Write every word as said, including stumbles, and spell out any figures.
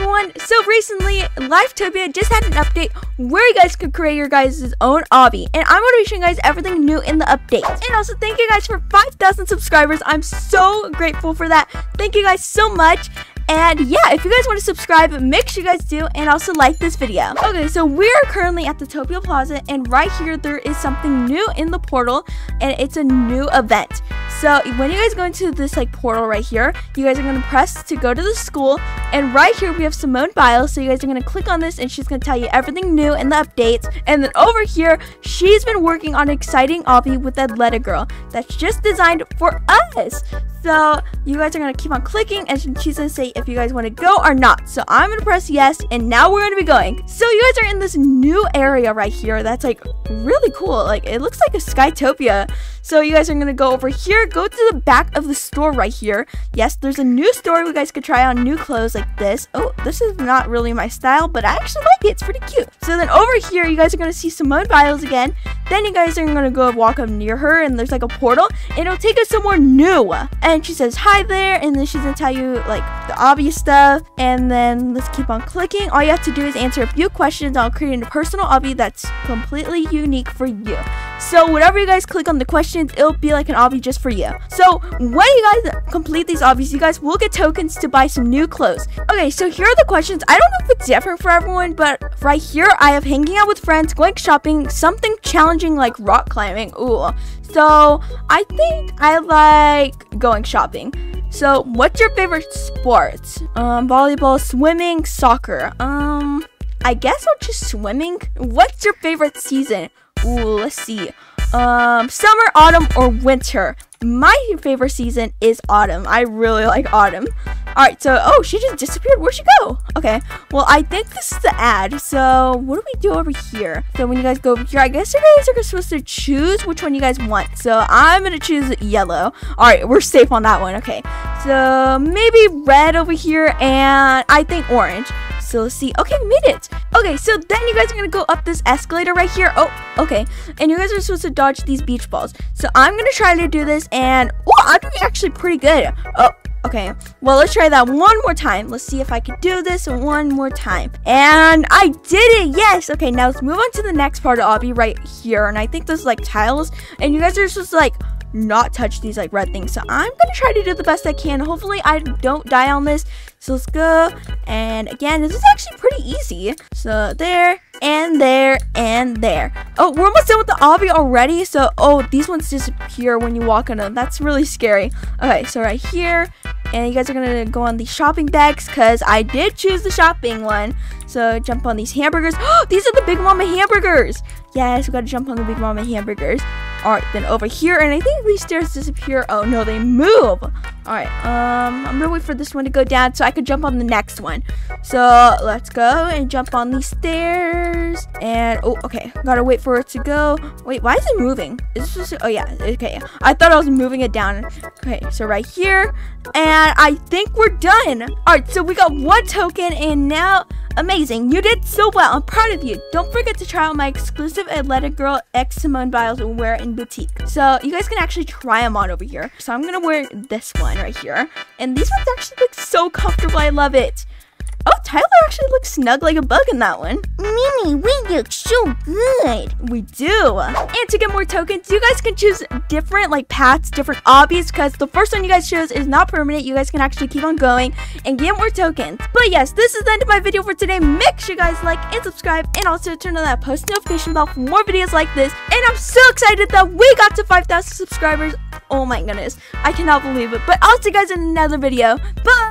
everyone, so recently Livetopia just had an update where you guys could create your guys' own obby, and I'm going to be showing you guys everything new in the update. And also, thank you guys for five thousand subscribers. I'm so grateful for that. Thank you guys so much. And yeah, if you guys want to subscribe, make sure you guys do, and also like this video. Okay, so we are currently at the Topia Plaza, and right here there is something new in the portal, and it's a new event. So when you guys go into this like portal right here, you guys are going to press to go to the school, and right here we have Simone Biles. So you guys are going to click on this, and she's going to tell you everything new and the updates. And then over here, she's been working on an exciting obby with Athleta Girl that's just designed for us. So you guys are going to keep on clicking, and she's going to say if you guys want to go or not. So I'm going to press yes, and now we're going to be going. So you guys are in this new area right here that's like really cool. Like, it looks like a Skytopia. So you guys are going to go over here, go to the back of the store right here. Yes, there's a new store. You guys could try on new clothes like this. Oh, this is not really my style, but I actually like it. It's pretty cute. So then over here, you guys are going to see Simone Biles again. Then you guys are going to go walk up near her, and there's like a portal, and it'll take us somewhere new. And she says hi there, and then she's going to tell you like the obvious stuff. And then let's keep on clicking. All you have to do is answer a few questions. I'll create a personal obby that's completely unique for you. So whatever you guys click on the questions, it'll be like an obby just for you. So when you guys complete these obbies, you guys will get tokens to buy some new clothes. Okay, so here are the questions. I don't know if it's different for everyone, but right here I have hanging out with friends, going shopping, something challenging like rock climbing. Ooh. So I think I like going shopping. So what's your favorite sports? Um, volleyball, swimming, soccer. Um, I guess I'll choose swimming. What's your favorite season? Ooh, let's see. Um, summer, autumn, or winter? My favorite season is autumn. I really like autumn. All right, so, oh, she just disappeared. Where'd she go? Okay, well, I think this is the ad. So what do we do over here? So when you guys go over here, I guess you guys are supposed to choose which one you guys want. So I'm going to choose yellow. All right, we're safe on that one. Okay, so maybe red over here, and I think orange. So let's see. Okay, we made it. Okay, so then you guys are going to go up this escalator right here. Oh, okay. And you guys are supposed to dodge these beach balls. So I'm going to try to do this, and oh, I'm doing actually pretty good. Oh, okay. Well, let's try that one more time. Let's see if I can do this one more time. And I did it. Yes. Okay, now let's move on to the next part of obby right here. And I think there's like tiles, and you guys are supposed to like not touch these like red things. So I'm gonna try to do the best I can. Hopefully I don't die on this. So let's go. And again, this is actually pretty easy. So there, and there, and there. Oh, we're almost done with the obby already. So, oh, these ones disappear when you walk on them. That's really scary. Okay, so right here, and you guys are gonna go on these shopping bags, because I did choose the shopping one. So jump on these hamburgers. Oh, these are the Big Mama hamburgers. Yes, we gotta jump on the Big Mama hamburgers. All right, then over here, and I think these stairs disappear. Oh no, they move. All right, um, I'm gonna wait for this one to go down so I could jump on the next one. So let's go and jump on these stairs. And oh, okay, gotta wait for it to go. Wait, why is it moving? Is this just, oh yeah, okay. I thought I was moving it down. Okay, so right here, and I think we're done. All right, so we got one token, and now. Amazing, you did so well. I'm proud of you. Don't forget to try out my exclusive Athleta Girl X Simone Biles Wear and Boutique. So you guys can actually try them on over here. So I'm gonna wear this one right here, and these ones actually look so comfortable. I love it. Oh, Tyler actually looks snug like a bug in that one. Mimi, we look so good. We do. And to get more tokens, you guys can choose different like paths, different obbies, because the first one you guys chose is not permanent. You guys can actually keep on going and get more tokens. But yes, this is the end of my video for today. Make sure you guys like and subscribe, and also turn on that post notification bell for more videos like this. And I'm so excited that we got to five thousand subscribers. Oh my goodness, I cannot believe it. But I'll see you guys in another video. Bye.